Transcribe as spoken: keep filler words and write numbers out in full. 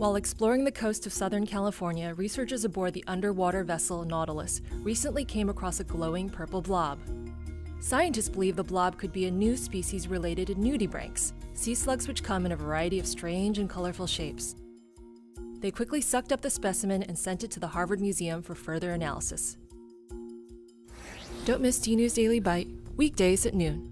While exploring the coast of Southern California, researchers aboard the underwater vessel Nautilus recently came across a glowing purple blob. Scientists believe the blob could be a new species related to nudibranchs, sea slugs which come in a variety of strange and colorful shapes. They quickly sucked up the specimen and sent it to the Harvard Museum for further analysis. Don't miss DNews Daily Bite, weekdays at noon.